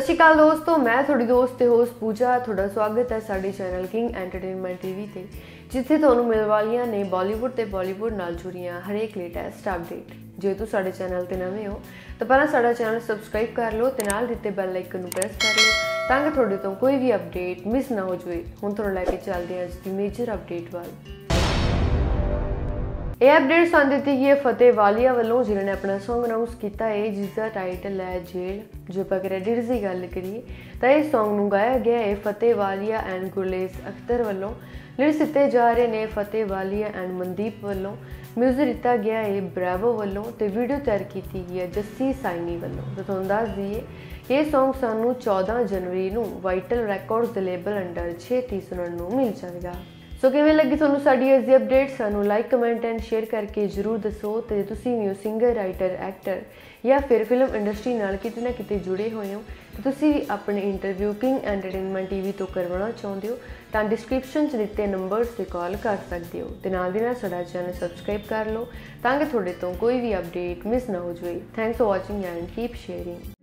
सत श्री अकाल दोस्तों, मैं थोड़ी दोस्त ते होस्ट पूजा, थोड़ा स्वागत है साडे चैनल किंग एंटरटेनमेंट टीवी ते, जिथे थोनू मिल वालियां ने बॉलीवुड ते बॉलीवुड नाल जुड़ियां हरेक लेटेस्ट अपडेट। जे तुम साडे चैनल ते नवे हो तो पहला साडा चैनल सबसक्राइब कर लो ते नाल दिते बैल आइकन नू प्रेस कर लो ताकि थोड़े तो कोई भी अपडेट मिस ना हो जाए। हुण थोड़ा लैके चलदे हां अज दी मेजर अपडेट वाल। यह अपडेट सामने दी है फतेह वालिया वालों, जिन्होंने अपना सॉन्ग अनाउंस किया है जिसका टाइटल है जेल। जो आप क्रेडिट्स की गल करिए तो इस सॉन्ग गाया गया है फतेह वालिया एंड गुरलेज अख्तर वालों। लिरिक्स दिए जा रहे हैं फतेह वालिया एंड मनदीप वालों। म्यूजिक दिता गया है ब्रावो वालों तो वीडियो तैयार की गई है जस्सी साइनी वालों। तो तुहानू दस दीए ये सॉन्ग सानू 14 जनवरी को वाइटल रिकॉर्ड्स के लेबल अंडर छेती सुनने को मिल जाएगा। सो किवें लगी तुहानू साडी अज दी अपडेट सानू लाइक कमेंट एंड शेयर करके जरूर दसो। तो जे तुसीं वी सिंगर राइटर एक्टर या फिर फिल्म इंडस्ट्री नाल किते ना किते जुड़े होए हो तो तुसीं वी अपने इंटरव्यू किंग एंटरटेनमेंट टीवी तो करवाना चाहुंदे हो तां डिस्क्रिप्शन च दिते नंबर्स ते कॉल कर सकदे हो। ते नाल दी नाल साडा चैनल सबसक्राइब कर लो ताकि तुहाडे तो कोई भी अपडेट मिस ना हो जाए। Thanks for watching and keep sharing.